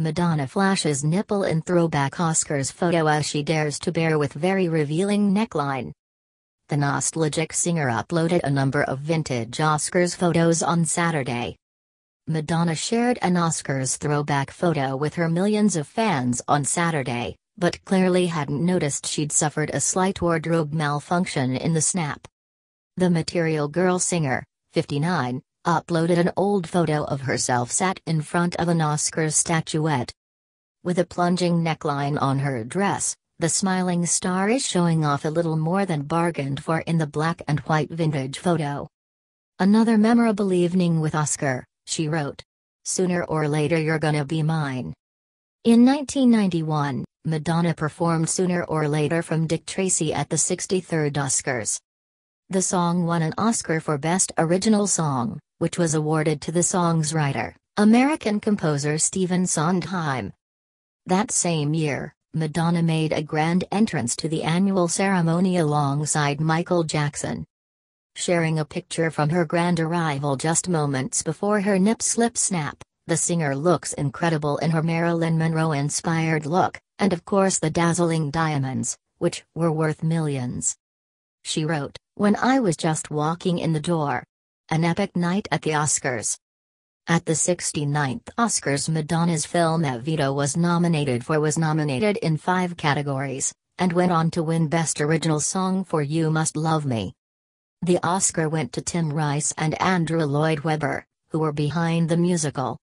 Madonna flashes nipple in throwback Oscars photo as she dares to bare with very revealing neckline. The nostalgic singer uploaded a number of vintage Oscars photos on Saturday. Madonna shared an Oscars throwback photo with her millions of fans on Saturday, but clearly hadn't noticed she'd suffered a slight wardrobe malfunction in the snap. The Material Girl singer, 59, uploaded an old photo of herself sat in front of an Oscars statuette. With a plunging neckline on her dress, the smiling star is showing off a little more than bargained for in the black and white vintage photo. "Another memorable evening with Oscar," she wrote. "Sooner or later you're gonna be mine." In 1991, Madonna performed "Sooner or Later" from Dick Tracey at the 63rd Oscars. The song won an Oscar for Best Original Song, which was awarded to the song's writer, American composer Stephen Sondheim. That same year, Madonna made a grand entrance to the annual ceremony alongside Michael Jackson. Sharing a picture from her grand arrival just moments before her nip-slip snap, the singer looks incredible in her Marilyn Monroe-inspired look, and of course the dazzling diamonds, which were worth millions. She wrote, "When I was just walking in the door. An epic night at the Oscars." At the 69th Oscars, Madonna's film Evita was nominated in 5 categories, and went on to win Best Original Song for You Must Love Me. The Oscar went to Tim Rice and Andrew Lloyd Webber, who were behind the musical.